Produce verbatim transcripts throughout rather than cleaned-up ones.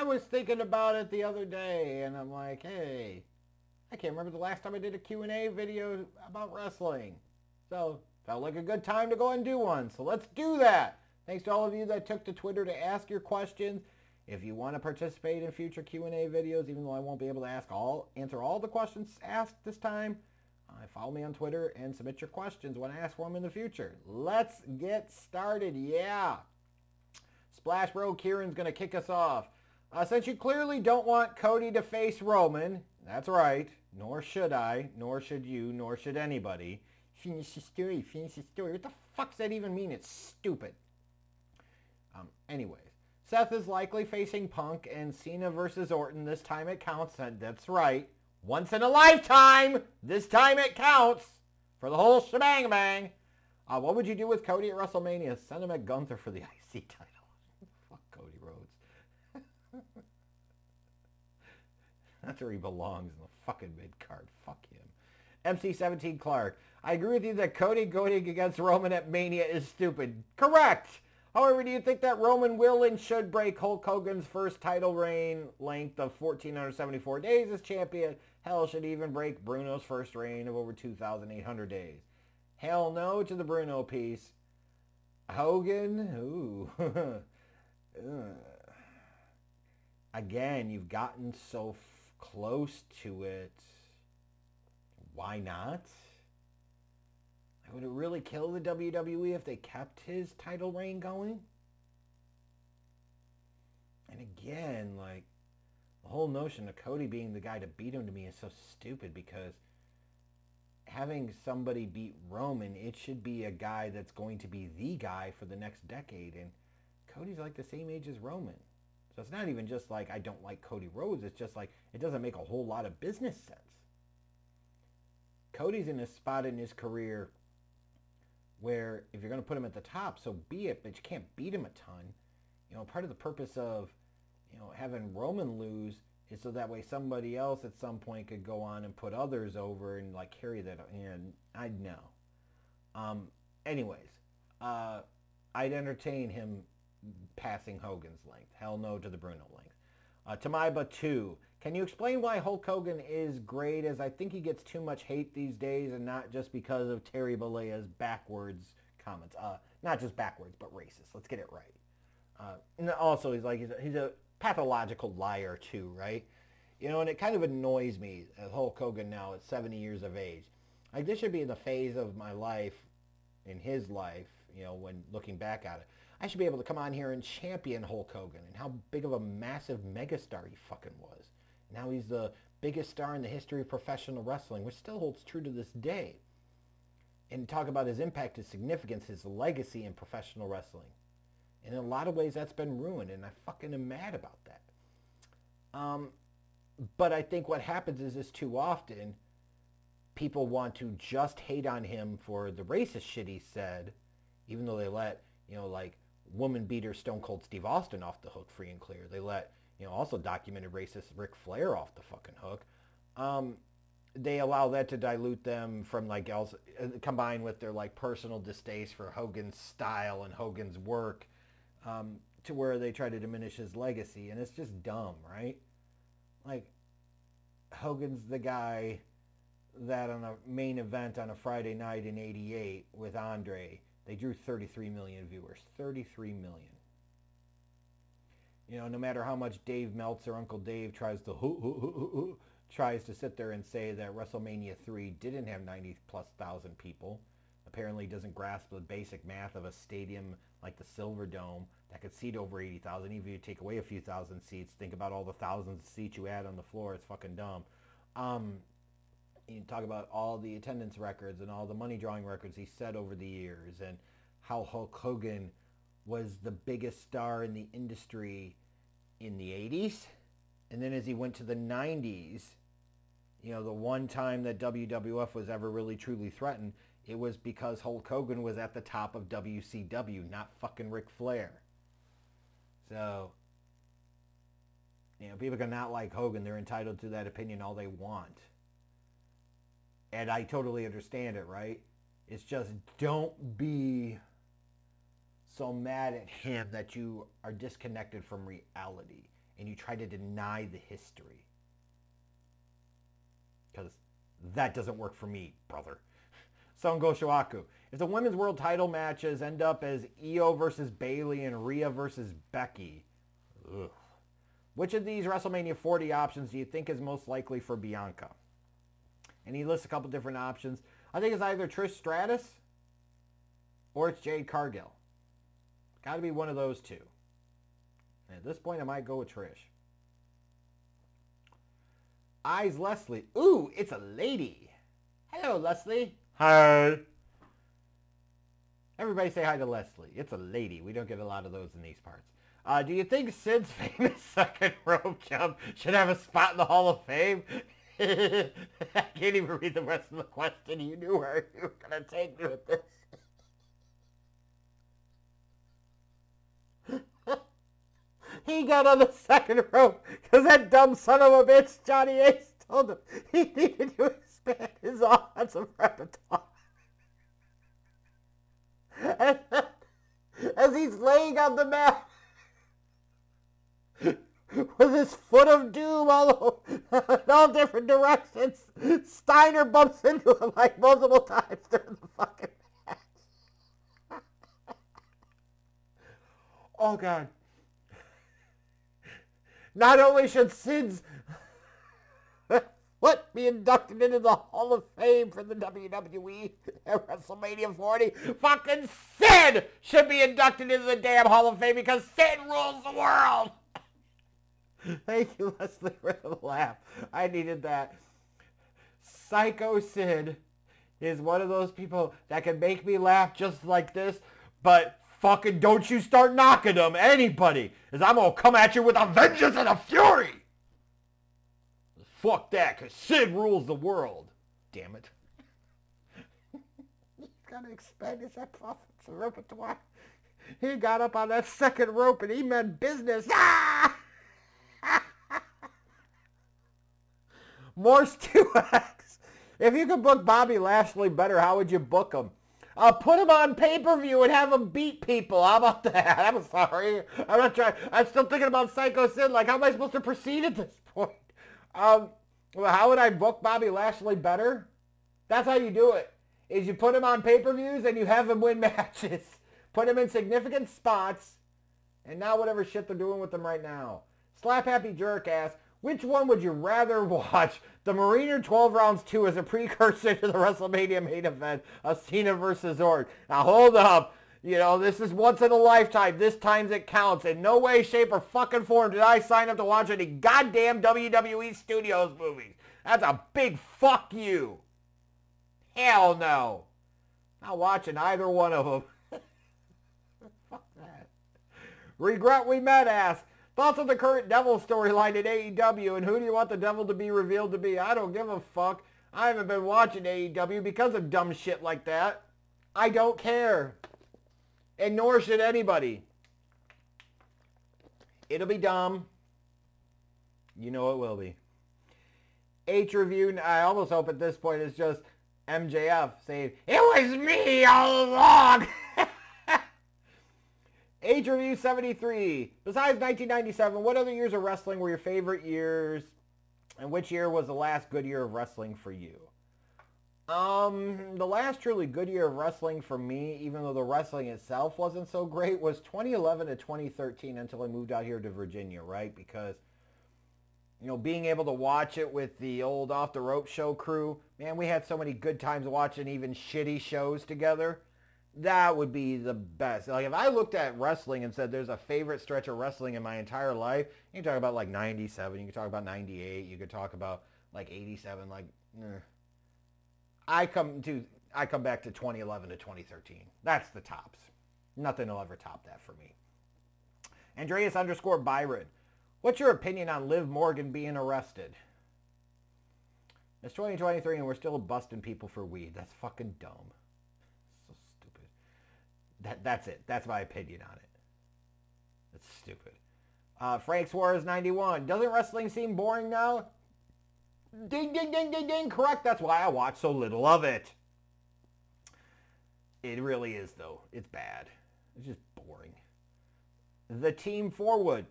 I was thinking about it the other day, and I'm like, hey, I can't remember the last time I did a Q and A video about wrestling. So, felt like a good time to go and do one. So let's do that. Thanks to all of you that took to Twitter to ask your questions. If you want to participate in future Q and A videos, even though I won't be able to ask all, answer all the questions asked this time, uh, follow me on Twitter and submit your questions when I ask for them in the future. Let's get started. Yeah. Splash Bro Kieran's going to kick us off. Uh, since you clearly don't want Cody to face Roman, that's right, nor should I, nor should you, nor should anybody. Finish the story, finish the story. What the fuck's that even mean? It's stupid. Um, anyways, Seth is likely facing Punk and Cena versus Orton. This time it counts. That's right. Once in a lifetime. This time it counts for the whole shebang bang. Uh, what would you do with Cody at WrestleMania? Send him at Gunther for the I C title. Fuck Cody Rhodes. That's where he belongs, in the fucking mid-card. Fuck him. M C seventeen Clark. I agree with you that Cody going against Roman at Mania is stupid. Correct. However, do you think that Roman will and should break Hulk Hogan's first title reign length of one thousand four hundred seventy-four days as champion? Hell, should even break Bruno's first reign of over two thousand eight hundred days. Hell no to the Bruno piece. Hogan? Ooh. Again, you've gotten so f- close to it. Why not? Would it really kill the W W E if they kept his title reign going? And again, like, the whole notion of Cody being the guy to beat him to me is so stupid, because having somebody beat Roman, it should be a guy that's going to be the guy for the next decade, and Cody's like the same age as Roman. So it's not even just like, I don't like Cody Rhodes, it's just like, it doesn't make a whole lot of business sense. Cody's in a spot in his career where if you're going to put him at the top, so be it, but you can't beat him a ton. You know, part of the purpose of, you know, having Roman lose is so that way somebody else at some point could go on and put others over and, like, carry that. And I know. Um, anyways, uh, I'd entertain him passing Hogan's length. Hell no to the Bruno length. Uh, Tamaiba two. Can you explain why Hulk Hogan is great, as I think he gets too much hate these days, and not just because of Terry Bollea's backwards comments. Uh, not just backwards, but racist. Let's get it right. Uh, and also, he's like, he's a, he's a pathological liar too, right? You know, and it kind of annoys me as Hulk Hogan now at seventy years of age. Like, this should be in the phase of my life, in his life, you know, when looking back at it. I should be able to come on here and champion Hulk Hogan and how big of a massive megastar he fucking was. Now he's the biggest star in the history of professional wrestling, which still holds true to this day. And talk about his impact, his significance, his legacy in professional wrestling. And in a lot of ways, that's been ruined, and I fucking am mad about that. Um, but I think what happens is, is too often, people want to just hate on him for the racist shit he said, even though they let, you know, like, woman beater Stone Cold Steve Austin off the hook free and clear. They let, you know, also documented racist Ric Flair off the fucking hook. Um, they allow that to dilute them from, like, else, uh, combined with their, like, personal distaste for Hogan's style and Hogan's work, um, to where they try to diminish his legacy. And it's just dumb, right? Like, Hogan's the guy that on a main event on a Friday night in eighty-eight with Andre, they drew thirty-three million viewers. thirty-three million. You know, no matter how much Dave Meltzer, Uncle Dave, tries to hoo, hoo, hoo, hoo, hoo, tries to sit there and say that WrestleMania three didn't have ninety plus thousand people, apparently doesn't grasp the basic math of a stadium like the Silver Dome that could seat over eighty thousand. Even if you take away a few thousand seats, think about all the thousands of seats you add on the floor. It's fucking dumb. Um, you talk about all the attendance records and all the money drawing records he set over the years, and how Hulk Hogan was the biggest star in the industry in the eighties. And then as he went to the nineties, you know, the one time that W W F was ever really truly threatened, it was because Hulk Hogan was at the top of W C W, not fucking Ric Flair. So, you know, people can not like Hogan. They're entitled to that opinion all they want. And I totally understand it, right? It's just, don't be so mad at him that you are disconnected from reality. and you try to deny the history. Because that doesn't work for me, brother. Songo Shoaku. If the women's world title matches end up as Io versus Bailey and Rhea versus Becky, ugh, which of these WrestleMania forty options do you think is most likely for Bianca? And he lists a couple different options. I think it's either Trish Stratus or it's Jade Cargill. Got to be one of those two. And at this point, I might go with Trish. Eyes Leslie. Ooh, it's a lady. Hello, Leslie. Hi. Everybody say hi to Leslie. It's a lady. We don't get a lot of those in these parts. Uh, do you think Sid's famous second rope jump should have a spot in the Hall of Fame? I can't even read the rest of the question. You knew where you were going to take me with this. He got on the second rope because that dumb son of a bitch, Johnny Ace, told him he needed to expand his offensive repertoire. And as he's laying on the mat with his foot of doom all over, in all different directions, Steiner bumps into him like multiple times during the fucking match. Oh, God. Not only should Sid's foot be inducted into the Hall of Fame for the W W E at WrestleMania forty, fucking Sid should be inducted into the damn Hall of Fame because Sid rules the world. Thank you, Leslie, for the laugh. I needed that. Psycho Sid is one of those people that can make me laugh just like this, but fucking don't you start knocking them, anybody, because I'm going to come at you with a vengeance and a fury. Fuck that, because Sid rules the world. Damn it. He's got to expand his offensive repertoire. He got up on that second rope and he meant business. Ah! Morse two X. If you could book Bobby Lashley better, how would you book him? I'll put him on pay-per-view and have him beat people. How about that? I'm sorry. I'm not trying. I'm still thinking about Psycho Sid. Like, how am I supposed to proceed at this point? Um, well, how would I book Bobby Lashley better? That's how you do it. Is you put him on pay-per-views and you have him win matches. Put him in significant spots. And now whatever shit they're doing with him right now. Slap Happy Jerk ass. Which one would you rather watch? The Mariner twelve rounds two is a precursor to the WrestleMania main event of Cena versus Orton. Now hold up. You know, this is once in a lifetime. This times it counts. In no way, shape, or fucking form did I sign up to watch any goddamn W W E Studios movies. That's a big fuck you. Hell no. Not watching either one of them. Fuck that. Regret we met ass. Thoughts on the current devil storyline at A E W, and who do you want the devil to be revealed to be? I don't give a fuck. I haven't been watching A E W because of dumb shit like that. I don't care. And nor should anybody. It'll be dumb. You know it will be. H review, I almost hope at this point it's just M J F saying, it was me all along! Age Review seventy-three. Besides nineteen ninety-seven, what other years of wrestling were your favorite years? And which year was the last good year of wrestling for you? Um, the last truly good year of wrestling for me, even though the wrestling itself wasn't so great, was twenty eleven to twenty thirteen until I moved out here to Virginia, right? Because, you know, being able to watch it with the old Off the Rope show crew, man, we had so many good times watching even shitty shows together. That would be the best. Like, if I looked at wrestling and said there's a favorite stretch of wrestling in my entire life, you can talk about, like, ninety-seven. You can talk about ninety-eight. You could talk about, like, eighty-seven. Like, eh. I come to, I come back to twenty eleven to twenty thirteen. That's the tops. Nothing will ever top that for me. Andreas underscore Byron. What's your opinion on Liv Morgan being arrested? It's twenty twenty-three, and we're still busting people for weed. That's fucking dumb. That, that's it. That's my opinion on it. That's stupid. Uh, Frank Suarez ninety-one. Doesn't wrestling seem boring now? Ding, ding, ding, ding, ding. Correct. That's why I watch so little of it. It really is, though. It's bad. It's just boring. The Team Forward.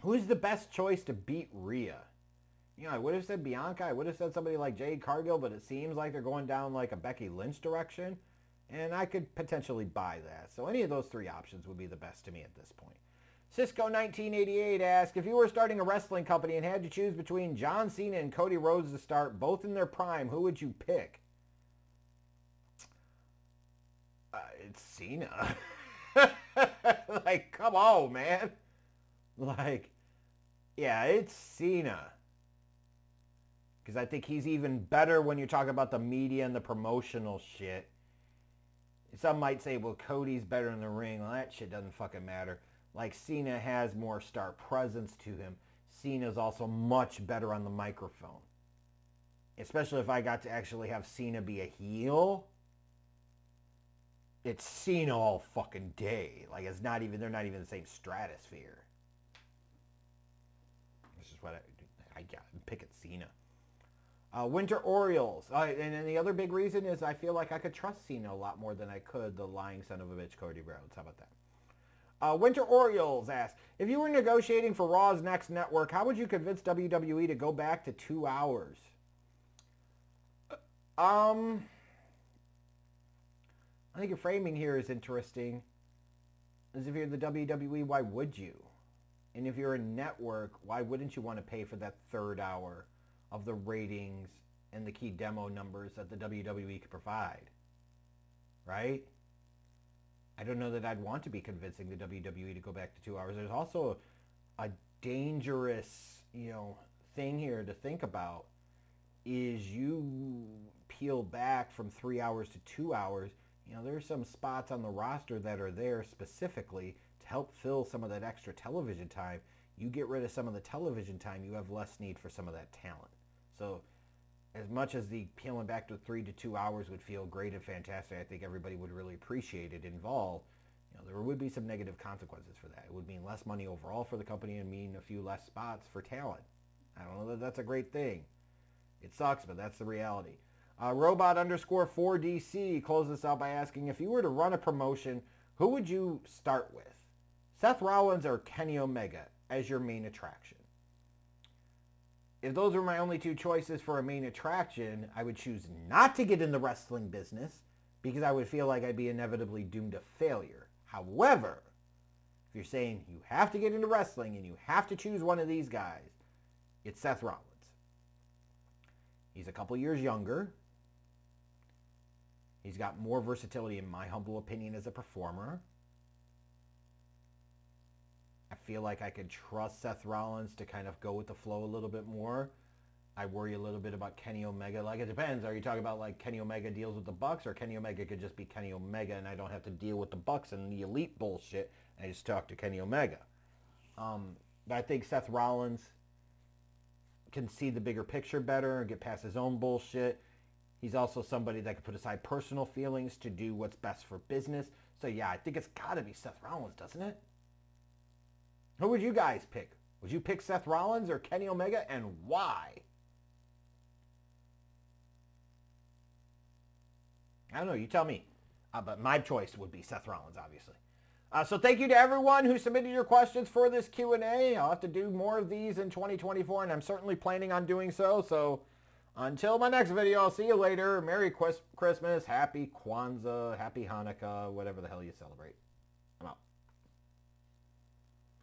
Who's the best choice to beat Rhea? You know, I would have said Bianca. I would have said somebody like Jade Cargill, but it seems like they're going down like a Becky Lynch direction, and I could potentially buy that. So any of those three options would be the best to me at this point. Cisco nineteen eighty-eight asks, if you were starting a wrestling company and had to choose between John Cena and Cody Rhodes to start, both in their prime, who would you pick? Uh, it's Cena. Like, come on, man. Like, yeah, it's Cena. Because I think he's even better when you talk about the media and the promotional shit. Some might say, well, Cody's better in the ring. Well, that shit doesn't fucking matter. Like, Cena has more star presence to him. Cena's also much better on the microphone. Especially if I got to actually have Cena be a heel. It's Cena all fucking day. Like, it's not even, they're not even the same stratosphere. This is what I, I got, I'm picking Cena. Uh, Winter Orioles. Uh, and then the other big reason is I feel like I could trust Cena a lot more than I could the lying son of a bitch Cody Rhodes. How about that? Uh, Winter Orioles asks, if you were negotiating for Raw's next network, how would you convince W W E to go back to two hours? Um, I think your framing here is interesting. As if you're the W W E, why would you? And if you're a network, why wouldn't you want to pay for that third hour of the ratings and the key demo numbers that the W W E could provide? Right? I don't know that I'd want to be convincing the W W E to go back to two hours. There's also a dangerous, you know, thing here to think about is you peel back from three hours to two hours. You know, there's some spots on the roster that are there specifically to help fill some of that extra television time. You get rid of some of the television time, you have less need for some of that talent. So as much as the peeling back to three to two hours would feel great and fantastic, I think everybody would really appreciate it involved. You know, there would be some negative consequences for that. It would mean less money overall for the company and mean a few less spots for talent. I don't know that that's a great thing. It sucks, but that's the reality. Uh, Robot underscore four D C closes this out by asking, if you were to run a promotion, who would you start with? Seth Rollins or Kenny Omega as your main attraction? If those were my only two choices for a main attraction, I would choose not to get in the wrestling business because I would feel like I'd be inevitably doomed to failure. However, if you're saying you have to get into wrestling and you have to choose one of these guys, it's Seth Rollins. He's a couple years younger. He's got more versatility, in my humble opinion, as a performer. I feel like I could trust Seth Rollins to kind of go with the flow a little bit more. I worry a little bit about Kenny Omega. Like, it depends. Are you talking about, like, Kenny Omega deals with the Bucks, or Kenny Omega could just be Kenny Omega and I don't have to deal with the Bucks and the Elite bullshit? I just talk to Kenny Omega. Um, but I think Seth Rollins can see the bigger picture better and get past his own bullshit. He's also somebody that can put aside personal feelings to do what's best for business. So, yeah, I think it's got to be Seth Rollins, doesn't it? Who would you guys pick? Would you pick Seth Rollins or Kenny Omega, and why? I don't know. You tell me. Uh, but my choice would be Seth Rollins, obviously. Uh, so thank you to everyone who submitted your questions for this Q and A. I'll have to do more of these in twenty twenty-four, and I'm certainly planning on doing so. So until my next video, I'll see you later. Merry Christmas, Happy Kwanzaa, Happy Hanukkah, whatever the hell you celebrate. I'm out.